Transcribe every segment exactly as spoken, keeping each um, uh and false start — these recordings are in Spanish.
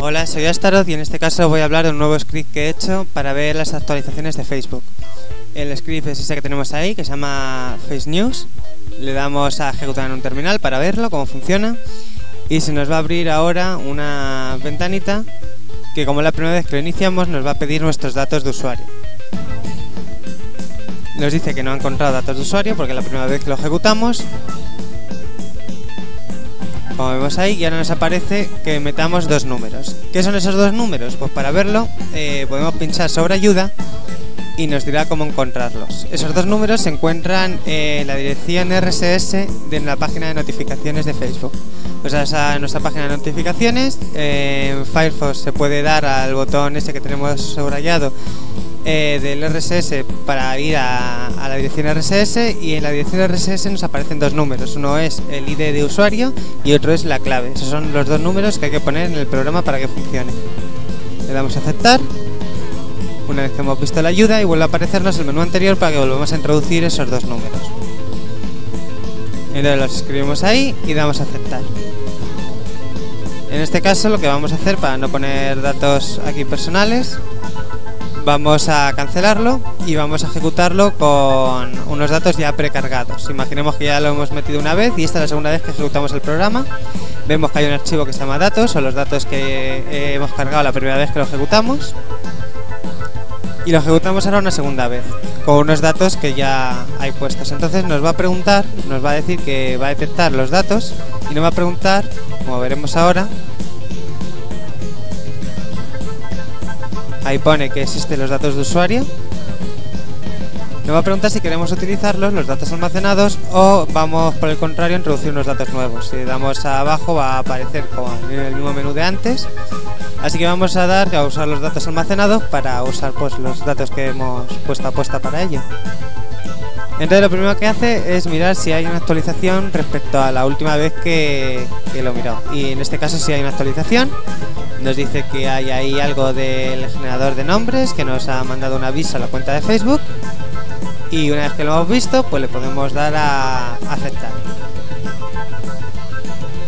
Hola, soy Astaroth y en este caso voy a hablar de un nuevo script que he hecho para ver las actualizaciones de Facebook. El script es ese que tenemos ahí, que se llama Face News. Le damos a ejecutar en un terminal para verlo, cómo funciona. Y se nos va a abrir ahora una ventanita que, como la primera vez que lo iniciamos, nos va a pedir nuestros datos de usuario. Nos dice que no ha encontrado datos de usuario porque la primera vez que lo ejecutamos, como vemos ahí, y ahora nos aparece que metamos dos números. ¿Qué son esos dos números? Pues para verlo eh, podemos pinchar sobre ayuda y nos dirá cómo encontrarlos. Esos dos números se encuentran en la dirección R S S de la página de notificaciones de Facebook. O sea, esa es nuestra página de notificaciones. Eh, en Firefox se puede dar al botón ese que tenemos subrayado eh, del R S S para ir a, a la dirección R S S, y en la dirección R S S nos aparecen dos números. Uno es el I D de usuario y otro es la clave. Esos son los dos números que hay que poner en el programa para que funcione. Le damos a aceptar. Una vez que hemos visto la ayuda, y vuelve a aparecernos el menú anterior para que volvamos a introducir esos dos números. Entonces los escribimos ahí y damos a aceptar. En este caso lo que vamos a hacer, para no poner datos aquí personales, vamos a cancelarlo y vamos a ejecutarlo con unos datos ya precargados. Imaginemos que ya lo hemos metido una vez y esta es la segunda vez que ejecutamos el programa. Vemos que hay un archivo que se llama datos, o los datos que hemos cargado la primera vez que lo ejecutamos. Y lo ejecutamos ahora una segunda vez, con unos datos que ya hay puestos. Entonces nos va a preguntar, nos va a decir que va a detectar los datos y nos va a preguntar, como veremos ahora, ahí pone que existen los datos de usuario. Nos va a preguntar si queremos utilizarlos, los datos almacenados, o vamos por el contrario a introducir unos datos nuevos. Si le damos abajo va a aparecer como en el mismo menú de antes. Así que vamos a dar a usar los datos almacenados para usar, pues, los datos que hemos puesto a puesta para ello. Entonces lo primero que hace es mirar si hay una actualización respecto a la última vez que, que lo miró. Y en este caso sí hay una actualización. Nos dice que hay ahí algo del generador de nombres que nos ha mandado un aviso a la cuenta de Facebook. Y una vez que lo hemos visto, pues le podemos dar a aceptar.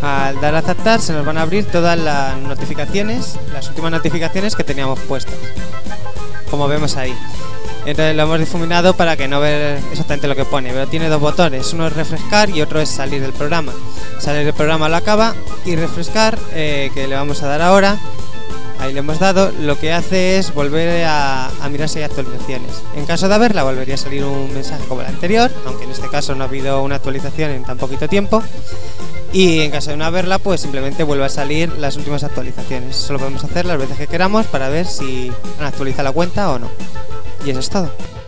Al dar a aceptar se nos van a abrir todas las notificaciones, las últimas notificaciones que teníamos puestas, como vemos ahí. Entonces lo hemos difuminado para que no ver exactamente lo que pone, pero tiene dos botones, uno es refrescar y otro es salir del programa. Salir del programa lo acaba, y refrescar, eh, que le vamos a dar ahora, ahí le hemos dado, lo que hace es volver a, a mirar si hay actualizaciones. En caso de haberla, volvería a salir un mensaje como el anterior, aunque en este caso no ha habido una actualización en tan poquito tiempo. Y en caso de no haberla, pues simplemente vuelve a salir las últimas actualizaciones. Eso lo podemos hacer las veces que queramos para ver si han actualizado la cuenta o no. Y eso es todo.